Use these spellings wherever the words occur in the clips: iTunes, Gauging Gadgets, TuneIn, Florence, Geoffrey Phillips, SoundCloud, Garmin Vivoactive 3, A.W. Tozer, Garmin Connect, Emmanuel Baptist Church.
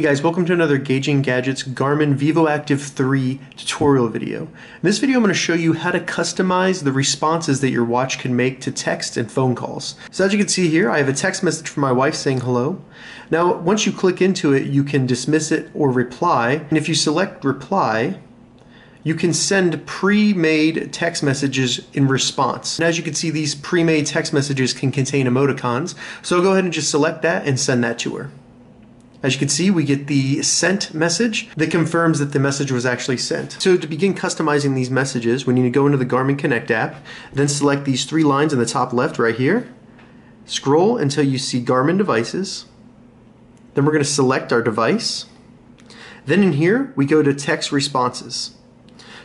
Hey guys, welcome to another Gauging Gadgets Garmin Vivoactive 3 tutorial video. In this video I'm going to show you how to customize the responses that your watch can make to text and phone calls. So as you can see here, I have a text message from my wife saying hello. Now once you click into it, you can dismiss it or reply, and if you select reply, you can send pre-made text messages in response. And as you can see, these pre-made text messages can contain emoticons, so go ahead and just select that and send that to her. As you can see, we get the sent message that confirms that the message was actually sent. So to begin customizing these messages, we need to go into the Garmin Connect app, then select these three lines in the top left right here. Scroll until you see Garmin devices. Then we're going to select our device. Then in here, we go to text responses.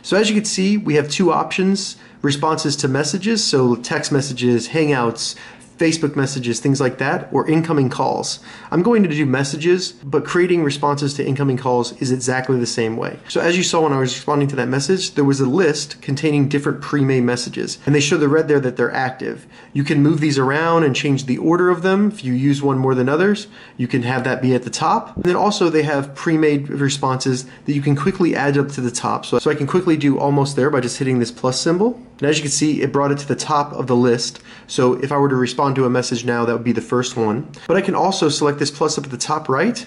So as you can see, we have two options, responses to messages, so text messages, Hangouts, Facebook messages, things like that, or incoming calls. I'm going to do messages, but creating responses to incoming calls is exactly the same way. So as you saw when I was responding to that message, there was a list containing different pre-made messages, and they show the red there that they're active. You can move these around and change the order of them. If you use one more than others, you can have that be at the top. And then also they have pre-made responses that you can quickly add up to the top. So I can quickly do almost there by just hitting this plus symbol. And as you can see, it brought it to the top of the list. So if I were to respond to a message now, that would be the first one. But I can also select this plus up at the top right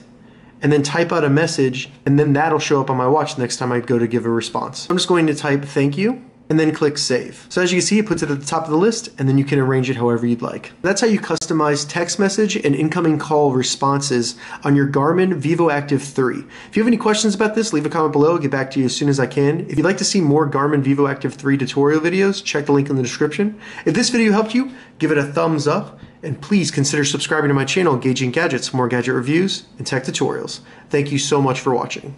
and then type out a message, and then that'll show up on my watch the next time I go to give a response. I'm just going to type thank you and then click save. So as you can see, it puts it at the top of the list, and then you can arrange it however you'd like. That's how you customize text message and incoming call responses on your Garmin Vivoactive 3. If you have any questions about this, leave a comment below. I'll get back to you as soon as I can. If you'd like to see more Garmin Vivoactive 3 tutorial videos, check the link in the description. If this video helped you, give it a thumbs up, and please consider subscribing to my channel, Gauging Gadgets, for more gadget reviews and tech tutorials. Thank you so much for watching.